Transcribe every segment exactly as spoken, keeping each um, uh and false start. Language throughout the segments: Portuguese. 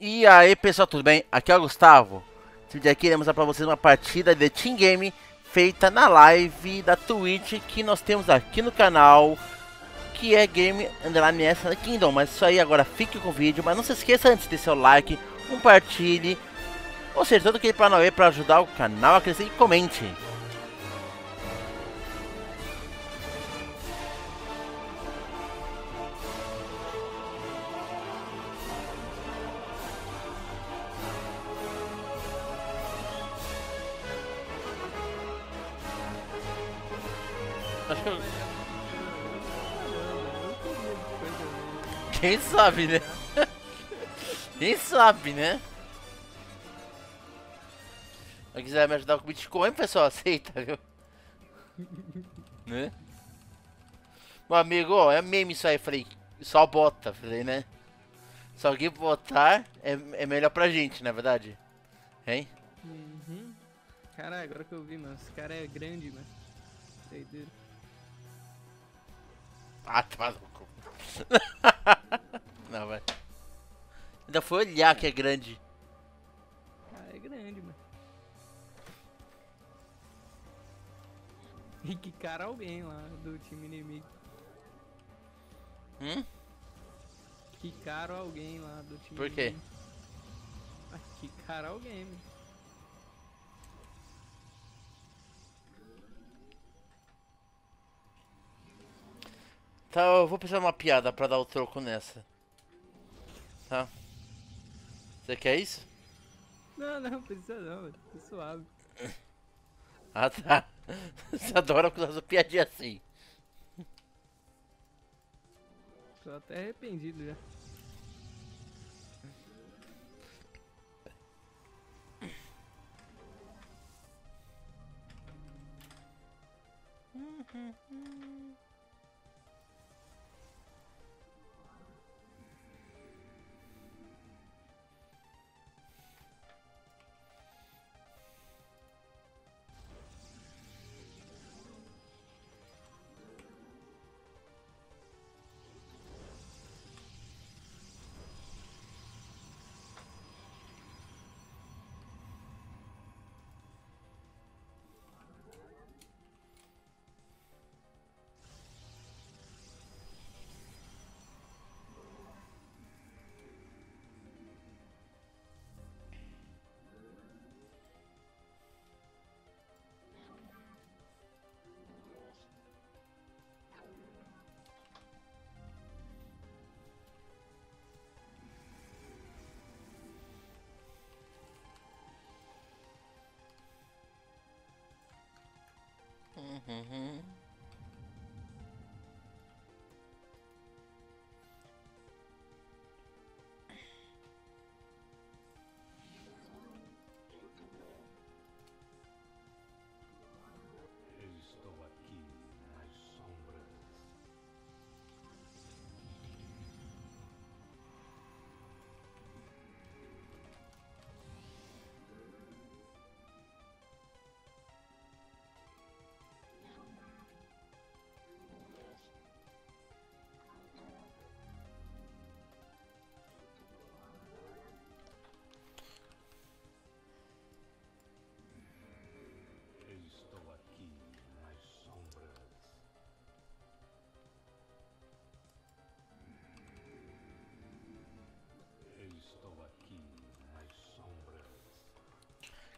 E aí pessoal, tudo bem? Aqui é o Gustavo. Esse vídeo aqui iremos mostrar pra vocês uma partida de Team Game feita na live da Twitch que nós temos aqui no canal, que é Game Underline S Kingdom. Mas isso aí, agora fique com o vídeo, mas não se esqueça antes de seu like, compartilhe, ou seja, todo aquele paranauê pra ajudar o canal a crescer, e comente. Acho que eu... Quem sabe, né? Quem sabe, né? Se quiser me ajudar com Bitcoin, pessoal, aceita, viu? Né? Meu amigo, ó, é meme isso aí, falei. Só bota, falei, né? Se alguém botar, é, é melhor pra gente, na verdade. Hein? Uhum. Caralho, agora que eu vi, mano. Esse cara é grande, mano. Doideiro. Ah, tá maluco. Não, vai. Ainda foi olhar que é grande. Ah, é grande, mano. E que cara alguém lá do time inimigo. Hum? Que cara alguém lá do time. Por quê? Ah, que cara alguém, mano. Tá, eu vou precisar de uma piada pra dar o troco nessa. Tá? Você quer isso? Não, não, não precisa não, velho. Tô suave. Ah, tá. Você adora com essa piadinha assim. Tô até arrependido já. Uhum. Eu estou aqui nas sombras.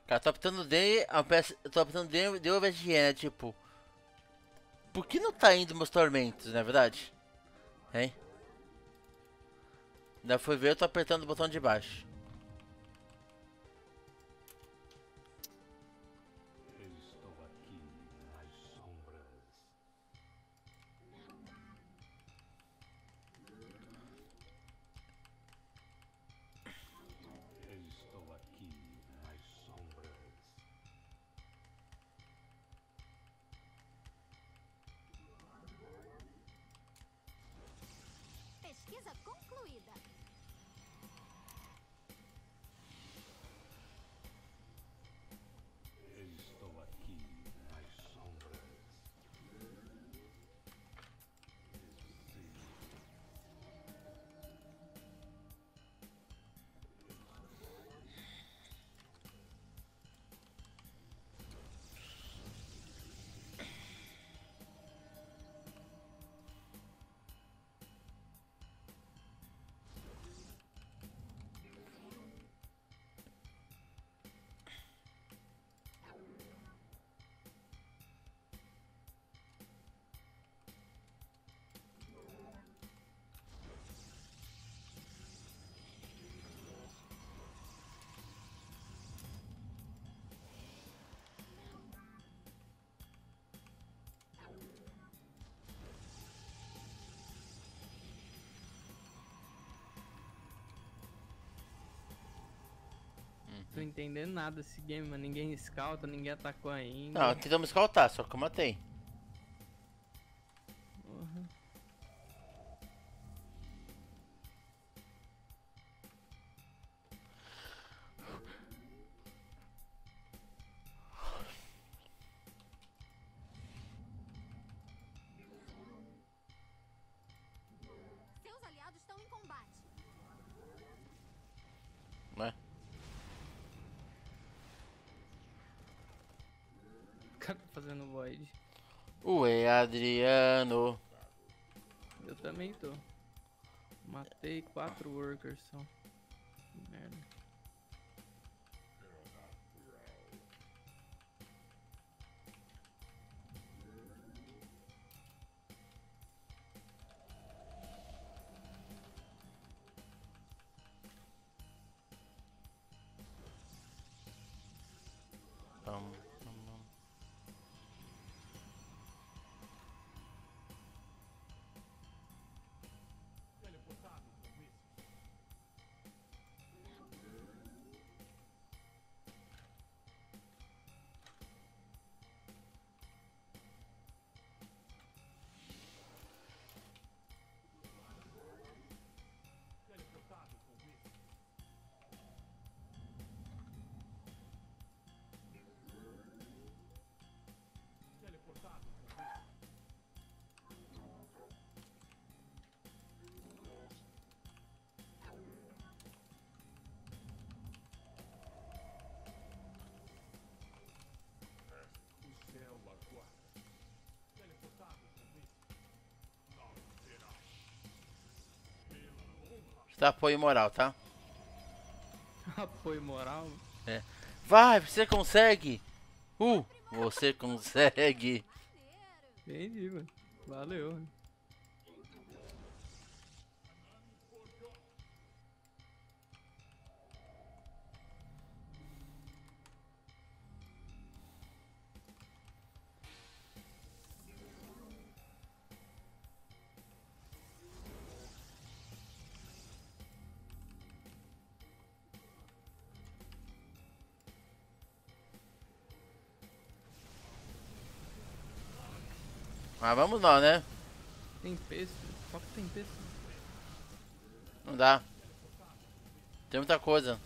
Cara, tô optando D ao invés de E, né? Tipo, por que não tá indo meus tormentos, não é verdade? Hein? Ainda foi ver, eu tô apertando o botão de baixo. Pesquisa concluída. Eu estou aqui nas sombras. Eu tô entendendo nada desse game, mas ninguém escalta, ninguém atacou ainda. Não, tentamos escaltar, só que eu matei. Uhum. Fazendo void. Ué, Adriano. Eu também tô. Matei quatro workers só. Que merda. Vamos. Dá apoio moral, tá? Apoio moral? É. Vai, você consegue! Uh! Você consegue! Entendi, mano. Valeu. Mas vamos não, né? Tem peso, só que tem peso. Não dá. Tem muita coisa.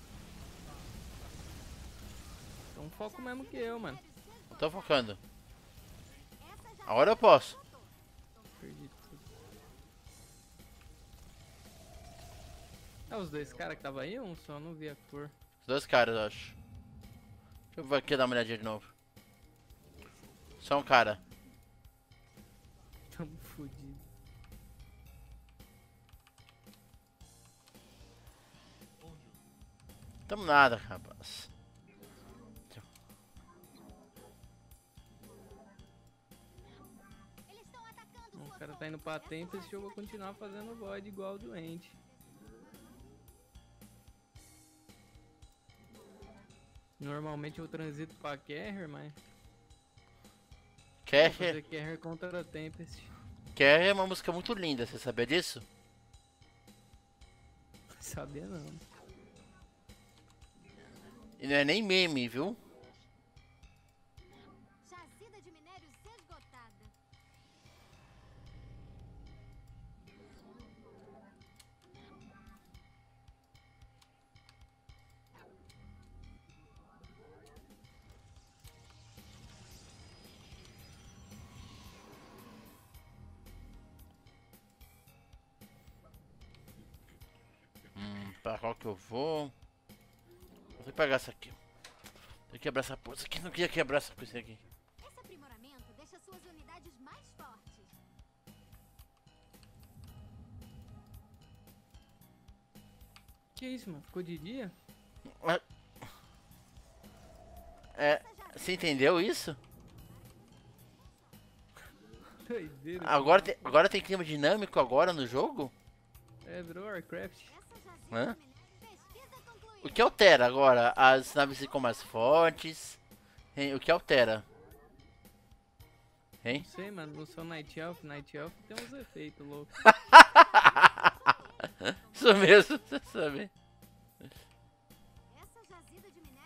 Então foco mesmo que eu, mano. Não tô focando. Agora eu posso. Perdi tudo. É os dois caras que tava aí ou um só? Não vi a cor. Os dois caras, eu acho. Deixa eu ver aqui, dar uma olhadinha de novo. Só um cara. Tamo fodido. Tamo nada, rapaz. Bom, o cara tá indo pra tempo, esse jogo vai continuar fazendo void igual doente. Normalmente eu transito pra carry, mas... Carry é contra a Tempest. Carry é uma música muito linda, você sabia disso? Sabia não. E não é nem meme, viu? Jazida de minérios esgotada. Pra qual que eu vou? Vou pegar essa aqui. Vou quebrar essa porra. Isso aqui não queria quebrar essa coisa aqui. Esse aprimoramento deixa suas unidades mais fortes. Que isso, mano? Ficou de dia? É. Você entendeu isso? Doideira. Agora tem, agora tem clima dinâmico agora no jogo? É, virou Warcraft. Hã? O que altera agora? As naves ficam mais fortes, hein? O que altera? Hein? Não sei, mano, não sou Night Elf, Night Elf tem uns efeitos loucos. Isso mesmo, você sabe. Essa jazida de minério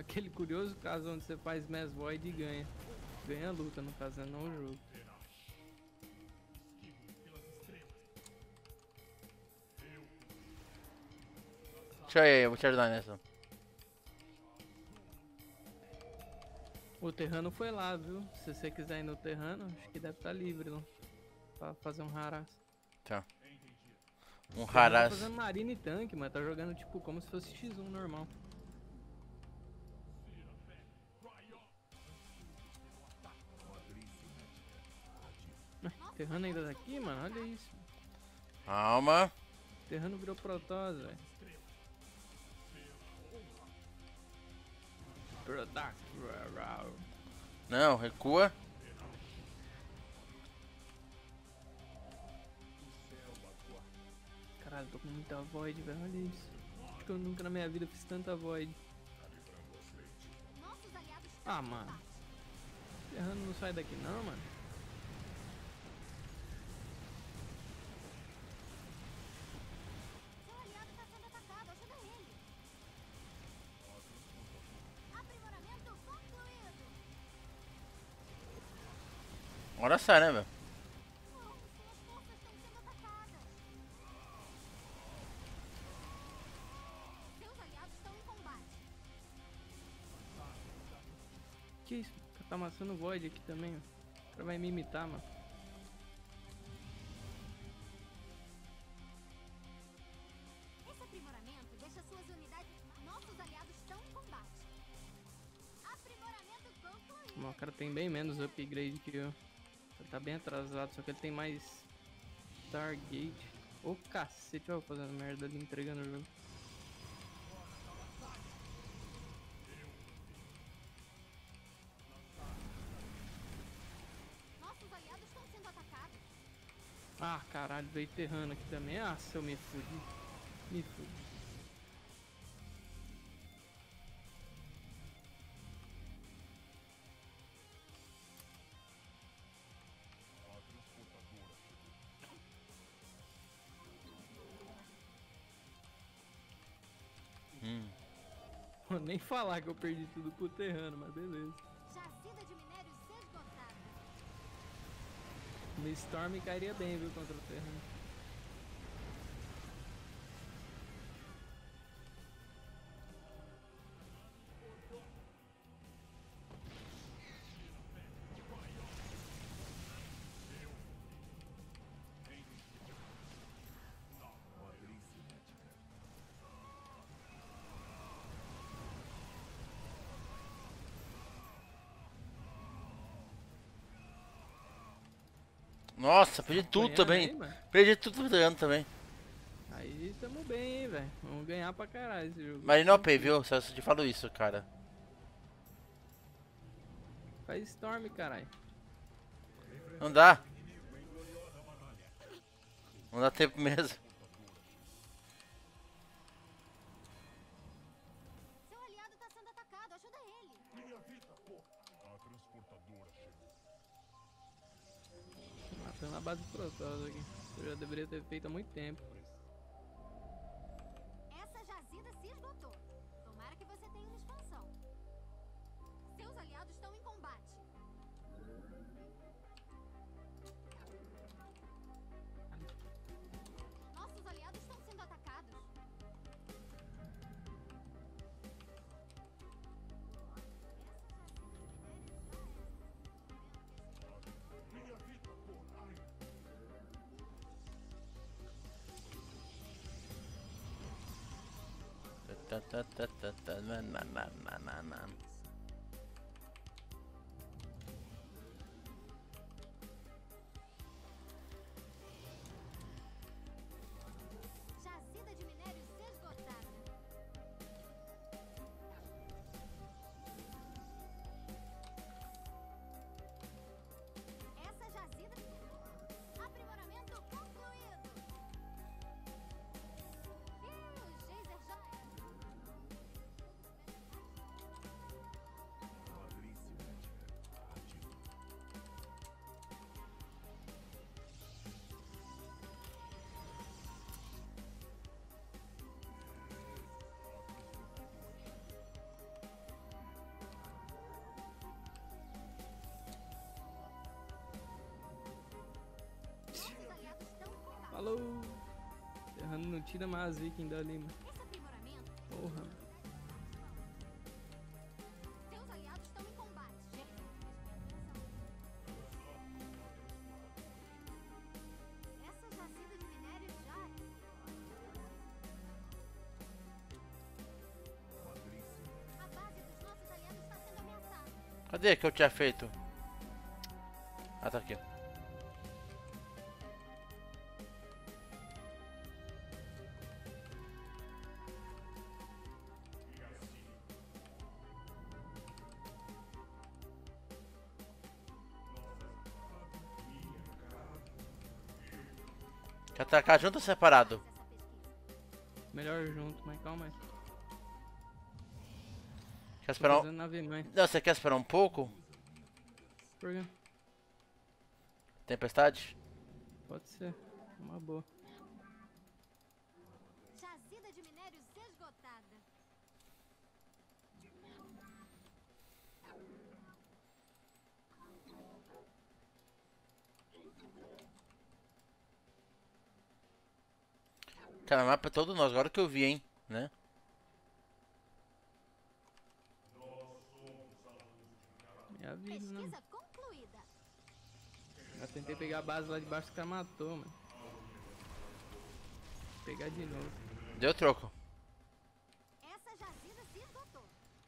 aquele curioso caso onde você faz Mesvoid e ganha. Ganha a luta, no caso, não o jogo. Deixa eu, eu vou te ajudar nessa. O Terrano foi lá, viu? Se você quiser ir no Terrano, acho que deve estar livre, não? Pra fazer um haras. Tá. Um haras. Tá fazendo marina e tanque, mas tá jogando tipo como se fosse xis um normal. Terrano ainda tá aqui, mano? Olha isso. Calma. Terrano virou Protoss, velho. Não, recua. Caralho, tô com muita void, velho. Olha isso. Acho que eu nunca na minha vida fiz tanta void. Ah, mano. Terrano não sai daqui, não, mano. Agora sai, né, velho? Que isso? Tá amassando o Void aqui também, ó. O cara vai me imitar, mano. Esse aprimoramento deixa suas unidades... Nossos aliados estão em combate. Aprimoramento concluído. O cara tem bem menos upgrade que eu. Ele tá bem atrasado, só que ele tem mais Stargate. Ô cacete, ó, fazendo merda ali, entregando o jogo. Nossos aliados estão sendo atacados. Ah, caralho, veio Terrano aqui também. Ah, se eu me fudi. Me fudi. Nem falar que eu perdi tudo pro Terrano, mas beleza. Jacida de minérios esgotada. No Storm cairia bem, viu, contra o Terrano. Nossa, perdi tudo também. Perdi tudo ganhando também. Aí tamo bem, hein, velho. Vamos ganhar pra caralho esse jogo. Mas não O P, viu? Só te falo isso, cara. Faz Storm, caralho. Não dá. Não dá tempo mesmo. Seu aliado tá sendo atacado, ajuda ele. Minha vida, porra. A transportadora chegou. Matando a base do Protoss aqui. Eu já deveria ter feito há muito tempo. Essa jazida se esgotou. Tomara que você tenha uma expansão. Seus aliados estão em combate. Nossos aliados estão sendo atacados. Ta ta ta ta ta na na na na na na. Jacida de minérios esgotada. Essa jacida. Aprimoramento concluído. E o geyser já. Tira mais viking dali, mano. Porra. Seus aliados estão em combate. Essa jacida de minério já. A base dos nossos aliados está sendo ameaçada. Cadê que eu tinha feito? Ah, tá aqui. Quer atacar junto ou separado? Melhor junto, mas calma aí. Quer esperar um... nave, mas... Não, você quer esperar um pouco? Por quê? Tempestade? Pode ser, uma boa. Jazida de minérios esgotada. Cara, o mapa é todo nosso, agora que eu vi, hein, né? Me avisa, né? Eu tentei pegar a base lá de baixo e o cara matou, mano. Vou pegar de novo. Deu troco. Essa jazida se esgotou.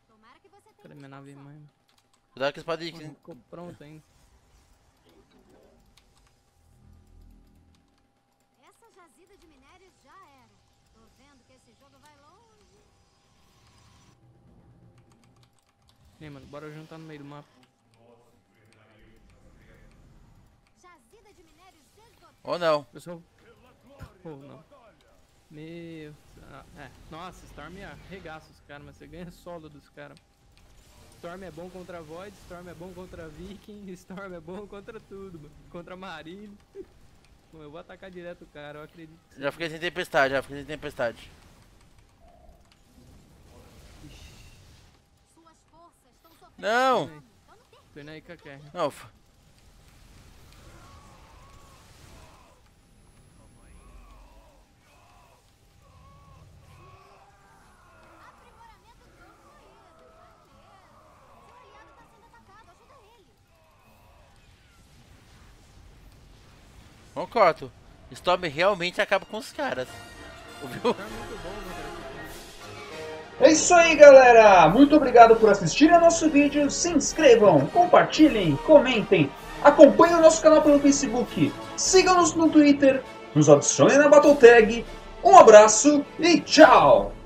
Tomara que você tenha. Cadê minha nave mãe, mano? Cuidado que eles podem ir. Não ficou pronto ainda. Essa jazida de minérios já era. Tô vendo que esse jogo vai longe. E aí, mano, bora juntar no meio do mapa. Ou não? Eu sou... Ou não. Meu... Ah, é. Nossa, Storm arregaça os caras, mas você ganha solo dos caras. Storm é bom contra Void, Storm é bom contra Viking, Storm é bom contra tudo, mano. Contra Marine. Bom, eu vou atacar direto o cara, eu acredito. Já fiquei sem tempestade, já fiquei sem tempestade. Ixi. Suas forças estão sofrendo. Não! Pena aí que eu quero. Não. Concordo, Storm realmente acaba com os caras. Ouviu? É isso aí, galera! Muito obrigado por assistirem ao nosso vídeo. Se inscrevam, compartilhem, comentem, acompanhem o nosso canal pelo Facebook, sigam-nos no Twitter, nos adicionem na Battle Tag. Um abraço e tchau!